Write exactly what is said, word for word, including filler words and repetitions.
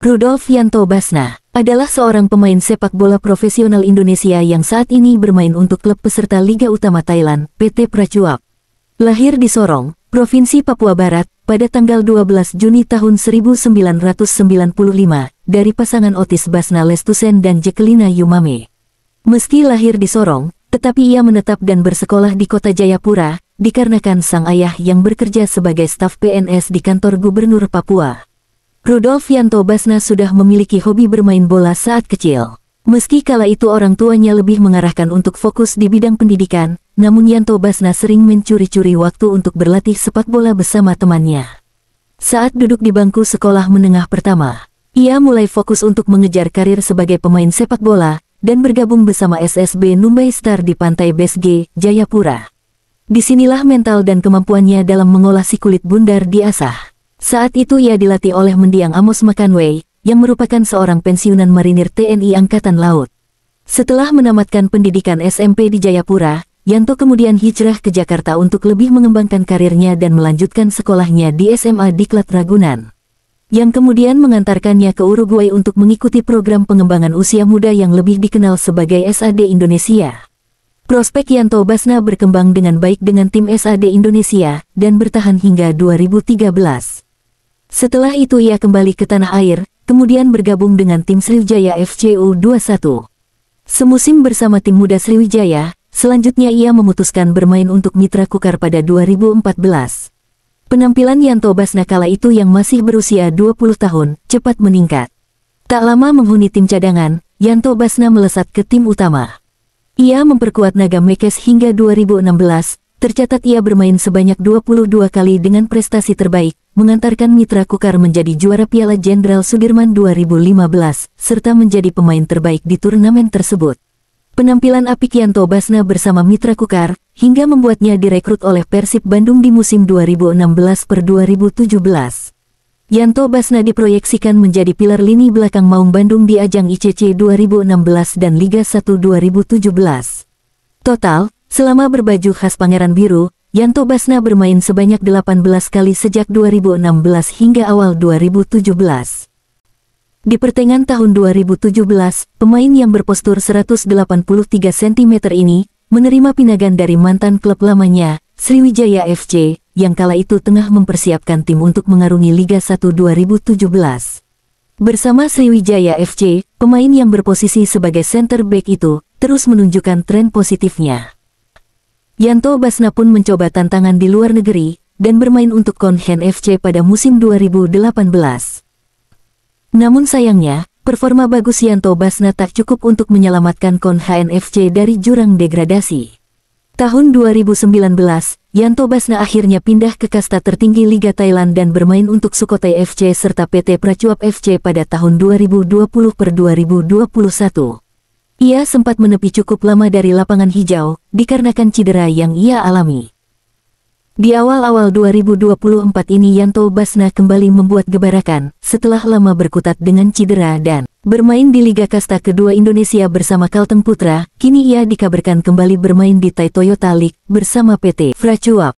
Rudolf Yanto Basna adalah seorang pemain sepak bola profesional Indonesia yang saat ini bermain untuk klub peserta Liga Utama Thailand, P T Prachuap. Lahir di Sorong, Provinsi Papua Barat, pada tanggal dua belas Juni tahun seribu sembilan ratus sembilan puluh lima, dari pasangan Otis Basna Lestuken dan Jeklina Yumami. Meski lahir di Sorong, tetapi ia menetap dan bersekolah di kota Jayapura, dikarenakan sang ayah yang bekerja sebagai staf P N S di kantor Gubernur Papua. Rudolf Yanto Basna sudah memiliki hobi bermain bola saat kecil. Meski kala itu orang tuanya lebih mengarahkan untuk fokus di bidang pendidikan, namun Yanto Basna sering mencuri-curi waktu untuk berlatih sepak bola bersama temannya. Saat duduk di bangku sekolah menengah pertama, ia mulai fokus untuk mengejar karir sebagai pemain sepak bola dan bergabung bersama S S B Numbay Star di Pantai Besge, Jayapura. Disinilah mental dan kemampuannya dalam mengolah si kulit bundar diasah. Saat itu ia dilatih oleh mendiang Amos Makanway, yang merupakan seorang pensiunan marinir T N I Angkatan Laut. Setelah menamatkan pendidikan S M P di Jayapura, Yanto kemudian hijrah ke Jakarta untuk lebih mengembangkan karirnya dan melanjutkan sekolahnya di S M A Diklat Ragunan, yang kemudian mengantarkannya ke Uruguay untuk mengikuti program pengembangan usia muda yang lebih dikenal sebagai S A D Indonesia. Prospek Yanto Basna berkembang dengan baik dengan tim S A D Indonesia dan bertahan hingga dua ribu tiga belas. Setelah itu ia kembali ke tanah air, kemudian bergabung dengan tim Sriwijaya F C U dua puluh satu. Semusim bersama tim muda Sriwijaya, selanjutnya ia memutuskan bermain untuk Mitra Kukar pada dua ribu empat belas. Penampilan Yanto Basna kala itu yang masih berusia dua puluh tahun, cepat meningkat. Tak lama menghuni tim cadangan, Yanto Basna melesat ke tim utama. Ia memperkuat naga Mekes hingga dua ribu enam belas, tercatat ia bermain sebanyak dua puluh dua kali dengan prestasi terbaik, mengantarkan Mitra Kukar menjadi juara Piala Jenderal Sudirman dua ribu lima belas, serta menjadi pemain terbaik di turnamen tersebut. Penampilan apik Yanto Basna bersama Mitra Kukar, hingga membuatnya direkrut oleh Persib Bandung di musim dua ribu enam belas per dua ribu tujuh belas. Yanto Basna diproyeksikan menjadi pilar lini belakang Maung Bandung di ajang I C C dua ribu enam belas dan Liga satu dua ribu tujuh belas. Total, selama berbaju khas Pangeran Biru, Yanto Basna bermain sebanyak delapan belas kali sejak dua ribu enam belas hingga awal dua ribu tujuh belas. Di pertengahan tahun dua ribu tujuh belas, pemain yang berpostur seratus delapan puluh tiga sentimeter ini menerima pinagan dari mantan klub lamanya, Sriwijaya F C, yang kala itu tengah mempersiapkan tim untuk mengarungi Liga satu dua ribu tujuh belas. Bersama Sriwijaya F C, pemain yang berposisi sebagai center back itu terus menunjukkan tren positifnya. Yanto Basna pun mencoba tantangan di luar negeri dan bermain untuk Khon Kaen F C pada musim dua ribu delapan belas. Namun sayangnya, performa bagus Yanto Basna tak cukup untuk menyelamatkan Khon Kaen F C dari jurang degradasi. Tahun dua ribu sembilan belas, Yanto Basna akhirnya pindah ke kasta tertinggi Liga Thailand dan bermain untuk Sukhothai F C serta P T Prachuap F C pada tahun dua ribu dua puluh per dua ribu dua puluh satu. Ia sempat menepi cukup lama dari lapangan hijau, dikarenakan cedera yang ia alami. Di awal-awal dua ribu dua puluh empat ini Yanto Basna kembali membuat gebarakan, setelah lama berkutat dengan cedera dan bermain di Liga Kasta kedua Indonesia bersama Kalteng Putra, kini ia dikabarkan kembali bermain di Thai Toyota League bersama P T Prachuap.